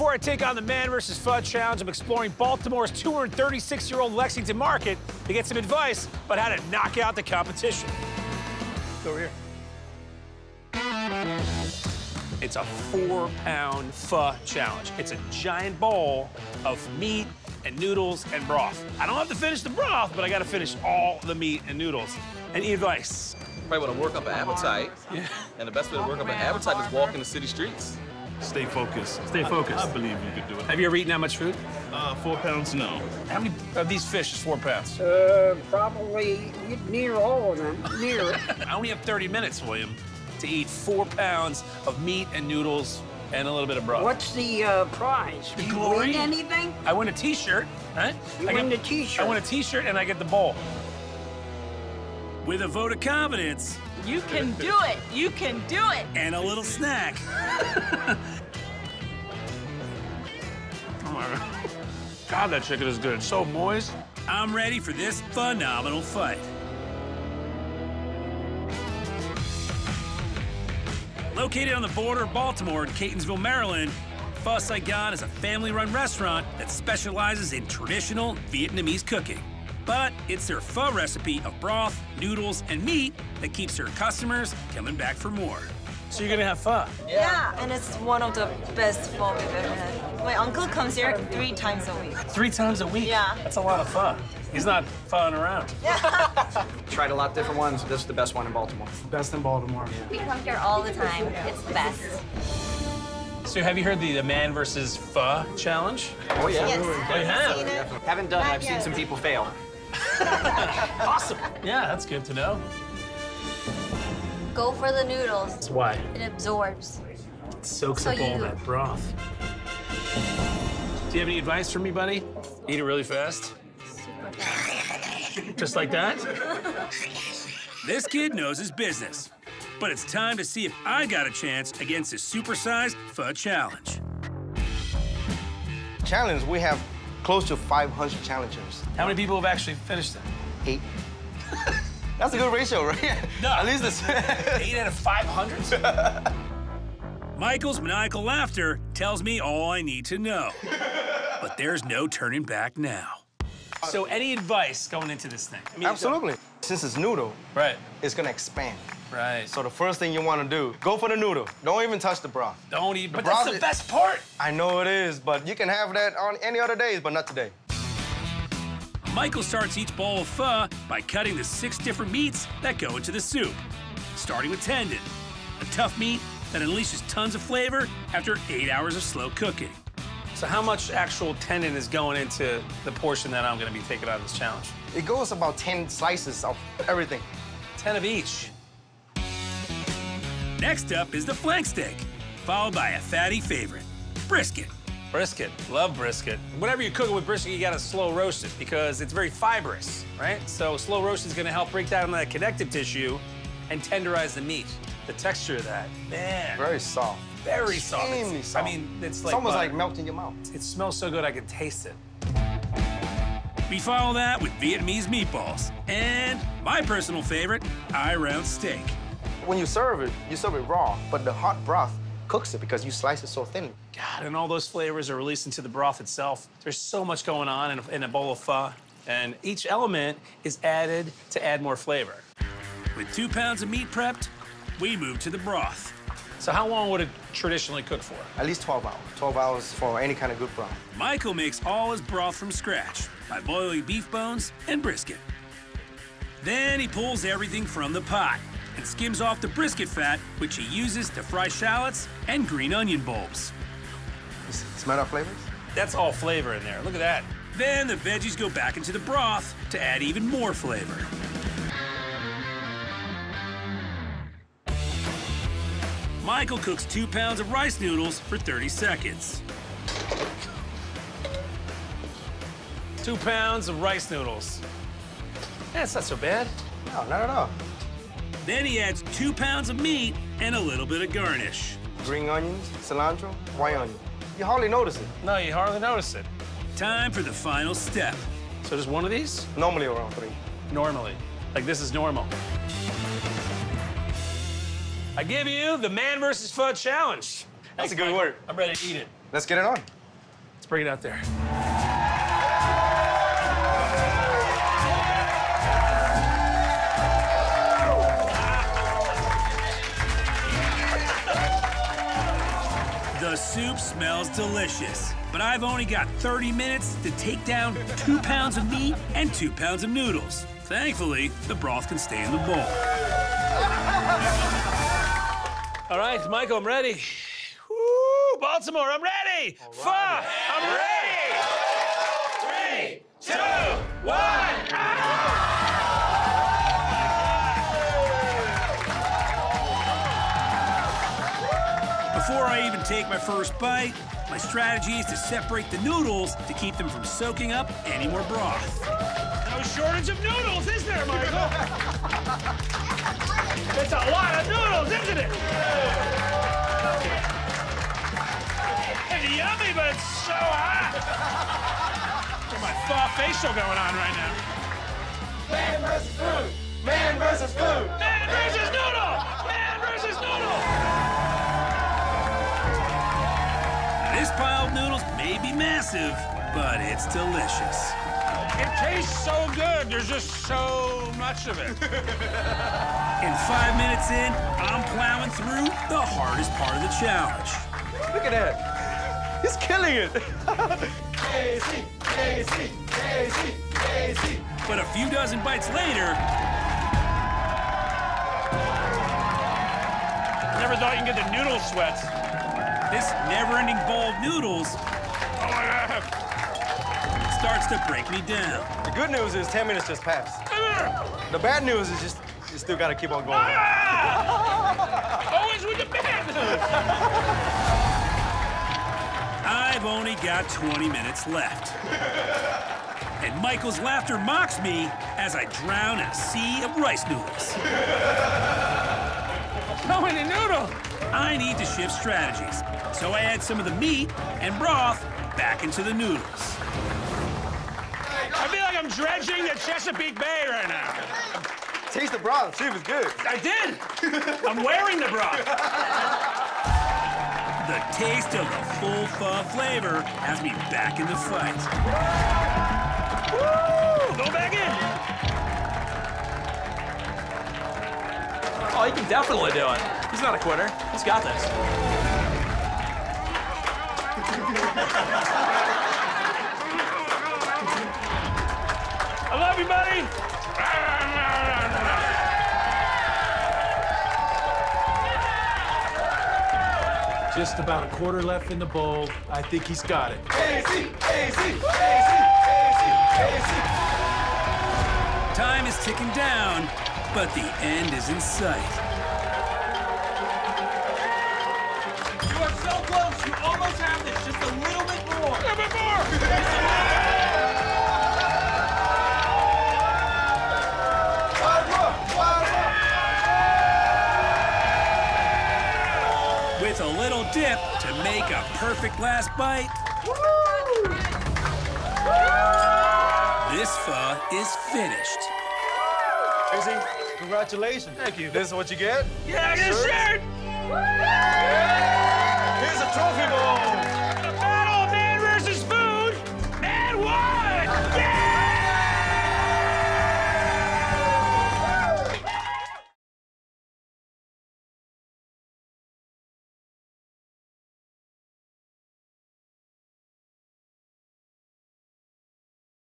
Before I take on the Man vs. Pho Challenge, I'm exploring Baltimore's 236-year-old Lexington Market to get some advice about how to knock out the competition. Let's go over here. It's a 4-pound pho challenge. It's a giant bowl of meat and noodles and broth. I don't have to finish the broth, but I gotta finish all the meat and noodles. Any advice? You probably wanna work up an appetite. Yeah. And the best way to work up an appetite is walking the city streets. Stay focused. Stay focused. I believe you could do it. Have you ever eaten that much food? 4 pounds, no. How many of these fish is 4 pounds? Probably near all of them, near it. I only have 30 minutes, William, to eat 4 pounds of meat and noodles and a little bit of broth. What's the prize? The glory? You win anything? I win a T-shirt. Huh? I win a T-shirt and I get the bowl. With a vote of confidence. You can do it. You can do it. And a little snack. Oh my God. God, that chicken is good. It's so moist. I'm ready for this phenomenal fight. Located on the border of Baltimore and Catonsville, Maryland, Pho Saigon is a family-run restaurant that specializes in traditional Vietnamese cooking. But it's their pho recipe of broth, noodles, and meat that keeps their customers coming back for more. So you're gonna have pho? Yeah, and it's one of the best pho we've ever had. My uncle comes here 3 times a week. 3 times a week? Yeah. That's a lot of pho. He's not phoing around. Yeah. Tried a lot of different ones. This is the best one in Baltimore. It's the best in Baltimore. Yeah. We come here all the time. It's the best. So have you heard the Man vs. Pho Challenge? Oh, yeah. Yes. Oh, you have? Seen it? Haven't done it. I've seen some people fail. Awesome. Yeah, that's good to know. Go for the noodles. Why? It absorbs. It soaks up all that broth. Do you have any advice for me, buddy? Eat it really fast. Super fast. Just like that? This kid knows his business, but it's time to see if I got a chance against this supersized pho challenge. Challenge, we have close to 500 challengers. How many people have actually finished it? 8. That's a good ratio, right? No. At least it's 8 out of 500. Michael's maniacal laughter tells me all I need to know. But there's no turning back now. So any advice going into this thing? I mean, absolutely. Since it's noodle, right, it's gonna expand. Right. So the first thing you want to do, go for the noodle. Don't even touch the broth. Don't even. But that's the best part. I know it is, but you can have that on any other days, but not today. Michael starts each bowl of pho by cutting the 6 different meats that go into the soup, starting with tendon, a tough meat that unleashes tons of flavor after 8 hours of slow cooking. So how much actual tendon is going into the portion that I'm going to be taking out of this challenge? It goes about 10 slices of everything. 10 of each. Next up is the flank steak, followed by a fatty favorite, brisket. Brisket, love brisket. Whenever you're cooking with brisket, you gotta slow roast it because it's very fibrous, right? So slow roast is gonna help break down that connective tissue and tenderize the meat. The texture of that, man. Very soft. Very soft. Extremely soft. I mean, it's like almost like melting your mouth. It smells so good, I can taste it. We follow that with Vietnamese meatballs and my personal favorite, eye-round steak. When you serve it raw, but the hot broth cooks it because you slice it so thinly. God, and all those flavors are released into the broth itself. There's so much going on in a bowl of pho, and each element is added to add more flavor. With 2 pounds of meat prepped, we move to the broth. So how long would it traditionally cook for? At least 12 hours. 12 hours for any kind of good broth. Michael makes all his broth from scratch by boiling beef bones and brisket. Then he pulls everything from the pot and skims off the brisket fat, which he uses to fry shallots and green onion bulbs. Smell our flavors? That's all flavor in there. Look at that. Then the veggies go back into the broth to add even more flavor. Michael cooks 2 pounds of rice noodles for 30 seconds. 2 pounds of rice noodles. That's not so bad. No, not at all. Then he adds 2 pounds of meat and a little bit of garnish. Green onions, cilantro, white onion. You hardly notice it. No, you hardly notice it. Time for the final step. So just one of these? Normally around 3. Normally. Like this is normal. I give you the Man vs. Pho Challenge. That's a good word. I'm ready to eat it. Let's get it on. Let's bring it out there. The soup smells delicious, but I've only got 30 minutes to take down 2 pounds of meat and 2 pounds of noodles. Thankfully, the broth can stay in the bowl. All right, Michael, I'm ready. Woo, Baltimore, I'm ready! Right. Pho, I'm ready! 3, 2, 1, ah! Before I even take my first bite, my strategy is to separate the noodles to keep them from soaking up any more broth. No shortage of noodles, is there, Michael? It's a lot of noodles, isn't it? It's yummy, but it's so hot. Got my Pho facial going on right now. Man versus food. Man versus food. Man versus noodle. Man versus noodle. This pile of noodles may be massive, but it's delicious. It tastes so good. There's just so much of it. And 5 minutes in, I'm plowing through the hardest part of the challenge. Look at that. He's killing it. Daisy, Daisy, Daisy, Daisy. But a few dozen bites later... Never thought you can get the noodle sweats. This never-ending bowl of noodles starts to break me down. The good news is 10 minutes just passed. The bad news is just you still gotta keep on going. Always with the bad news. I've only got 20 minutes left. And Michael's laughter mocks me as I drown in a sea of rice noodles. So many noodles! I need to shift strategies, so I add some of the meat and broth back into the noodles. I feel like I'm dredging the Chesapeake Bay right now. Taste the broth, see if it's good. I did! I'm wearing the broth. The taste of the full Pho flavor has me back in the fight. Woo! Go back in! Oh, you can definitely do it. He's not a quitter. He's got this. I love you, buddy. Just about a quarter left in the bowl. I think he's got it. AC, AC, AC, AC. Time is ticking down, but the end is in sight. You almost have this, just a little bit more. A little bit more! With a little dip to make a perfect last bite. This Pho is finished. Izzy, congratulations. Thank you. This is what you get? Yeah, I get a shirt! Here's a toy.